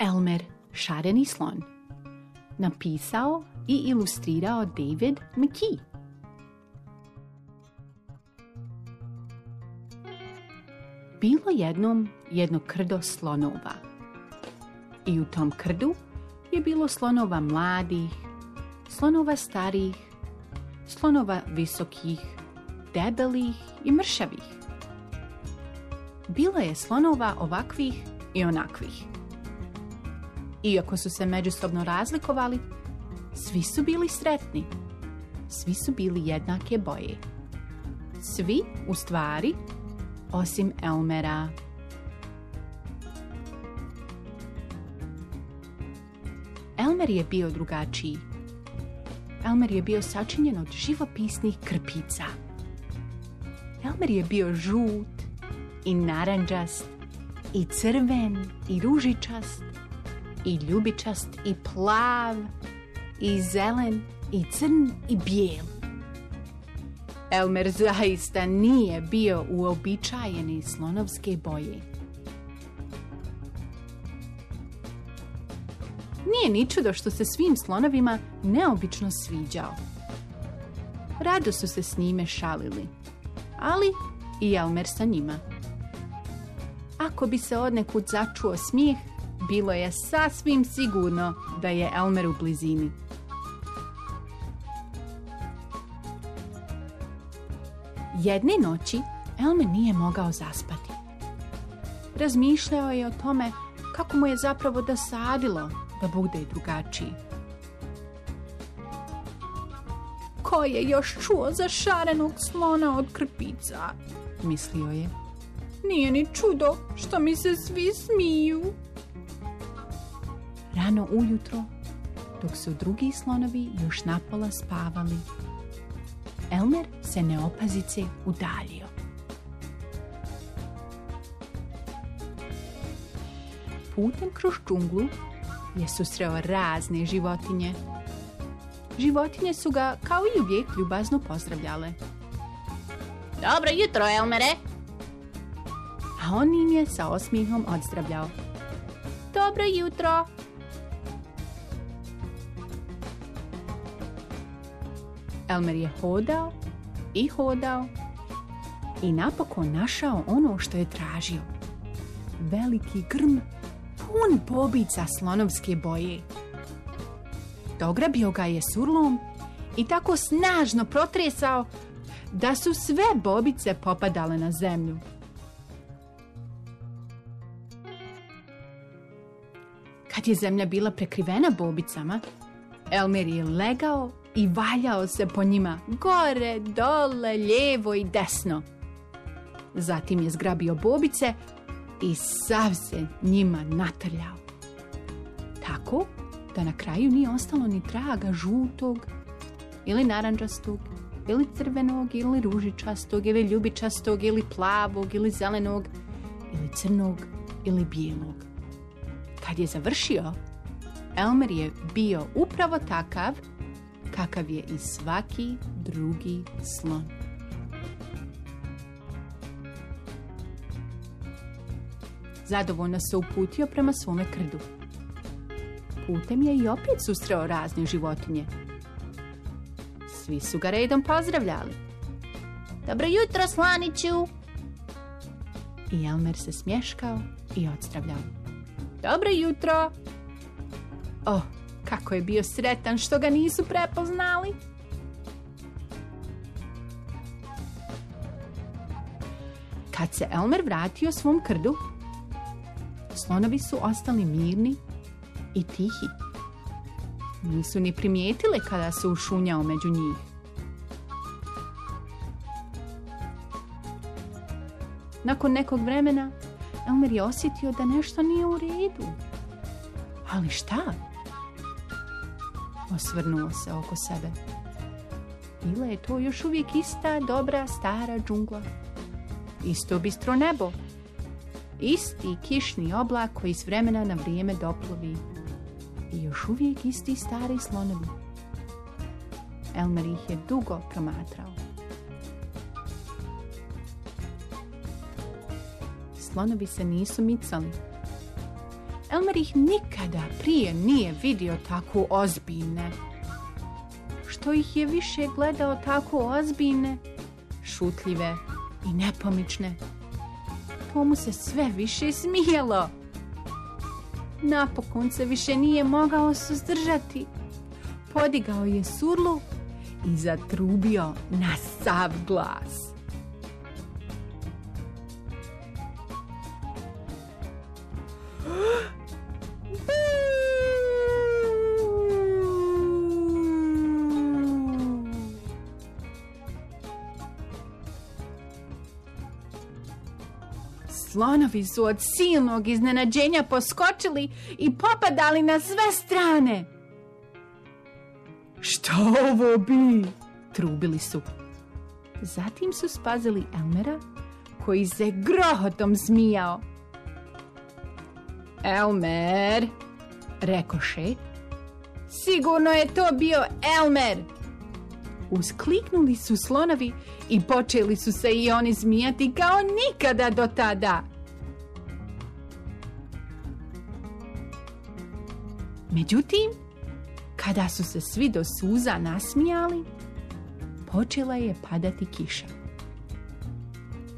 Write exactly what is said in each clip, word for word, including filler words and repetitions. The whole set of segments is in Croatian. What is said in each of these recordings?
Elmer, šareni slon. Napisao i ilustrirao David McKee. Bilo jednom jedno krdo slonova. I u tom krdu je bilo slonova mladih, slonova starih, slonova visokih, debelih i mršavih. Bilo je slonova ovakvih i onakvih. Iako su se međusobno razlikovali, svi su bili sretni. Svi su bili jednake boje. Svi, u stvari, osim Elmera. Elmer je bio drugačiji. Elmer je bio sačinjen od živopisnih krpica. Elmer je bio žut i naranđast i crven i ružičast i ljubičast i plav i zelen i crn i bijel. Elmer zaista nije bio uobičajeni slonovske boje. Nije ni čudo što se svim slonovima neobično sviđao. Rado su se s njime šalili, ali i Elmer sa njima. Ako bi se odnekud začuo smijeh, bilo je sasvim sigurno da je Elmer u blizini. Jedne noći Elmer nije mogao zaspati. Razmišljao je o tome kako mu je zapravo dosadilo da bude drugačiji. Ko je još čuo za šarenog slona od krpica? Mislio je. Nije ni čudo što mi se svi smiju. Rano ujutro, dok su drugi slonovi još napola spavali, Elmer se neopazice udaljio. Putem kroz džunglu je susreo razne životinje. Životinje su ga, kao i uvijek, ljubazno pozdravljale. Dobro jutro, Elmere! A on im je sa osmijehom odzdravljao. Dobro jutro! Elmer je hodao i hodao i napokon našao ono što je tražio. Veliki grm pun bobica slonovske boje. Dograbio ga je surlom i tako snažno protresao da su sve bobice popadale na zemlju. Kad je zemlja bila prekrivena bobicama, Elmer je legao i valjao se po njima gore, dole, lijevo i desno. Zatim je zgrabio bobice i sav se njima natrljao. Tako da na kraju nije ostalo ni traga žutog, ili naranđastog, ili crvenog, ili ružičastog, ili ljubičastog, ili plavog, ili zelenog, ili crnog, ili bijelog. Kad je završio, Elmer je bio upravo takav kakav je i svaki drugi slon. Zadovoljno se uputio prema svome krdu. Putem je i opet susreo razne životinje. Svi su ga redom pozdravljali. Dobro jutro, slaniću! I Elmer se smješkao i odstravljao. Dobro jutro! Oh, kako je bio sretan što ga nisu prepoznali! Kad se Elmer vratio svom krdu, slonovi su ostali mirni i tihi. Nisu ni primijetile kada se ušunjao među njih. Nakon nekog vremena, Elmer je osjetio da nešto nije u redu. Ali šta? Osvrnuo se oko sebe. Bila je to još uvijek ista dobra stara džungla. Isto bistro nebo. Isti kišni oblak koji s vremena na vrijeme doplovi. I još uvijek isti stari slonovi. Elmer ih je dugo promatrao. Slonovi se nisu micali. Elmer ih nikada prije nije vidio tako ozbiljne. Što ih je više gledao tako ozbiljne, šutljive i nepomične, to mu se sve više smijelo. Napokon se više nije mogao suzdržati. Podigao je surlu i zatrubio na sav glas. Slonovi su od silnog iznenađenja poskočili i popadali na sve strane. Šta ovo bi? Trubili su. Zatim su spazili Elmera, koji se grohotom smijao. Elmer, rekoše. Sigurno je to bio Elmer. Uskliknuli su slonovi i počeli su se i oni smijati kao nikada do tada. Međutim, kada su se svi do suza nasmijali, počela je padati kiša.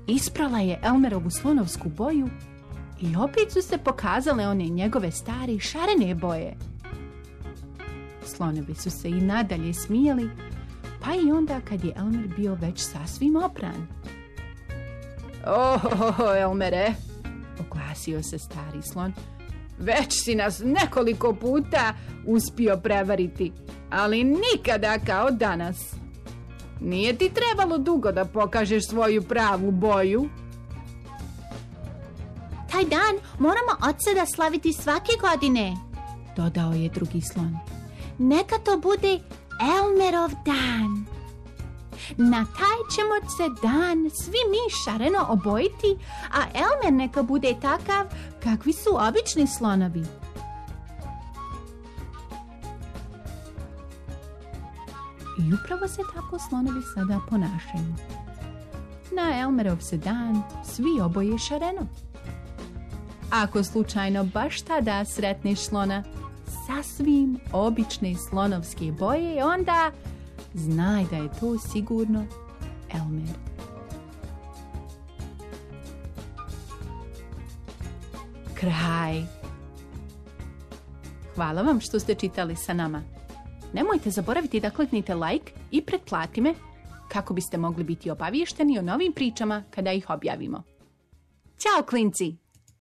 Isprala je Elmerovu slonovsku boju i opet su se pokazale one njegove stare šarene boje. Slonovi su se i nadalje smijali, pa i onda kad je Elmer bio već sasvim opran. Ohoho, Elmere, oglasio se stari slon, već si nas nekoliko puta uspio prevariti, ali nikada kao danas. Nije ti trebalo dugo da pokažeš svoju pravu boju. Taj dan moramo od sada slaviti svake godine, dodao je drugi slon. Neka to bude Elmerov dan. Na taj ćemo se dan svi mi šareno obojiti, a Elmer neka bude takav kakvi su obični slonovi. I upravo se tako slonovi sada ponašaju. Na Elmerov se dan svi oboje šareno. Ako slučajno baš tada sretneš slona sasvim obične slonovske boje, onda znaj da je to sigurno Elmer. Kraj. Hvala vam što ste čitali sa nama. Nemojte zaboraviti da kliknite like i pretplati me kako biste mogli biti obaviješteni o novim pričama kada ih objavimo. Ćao, klinci!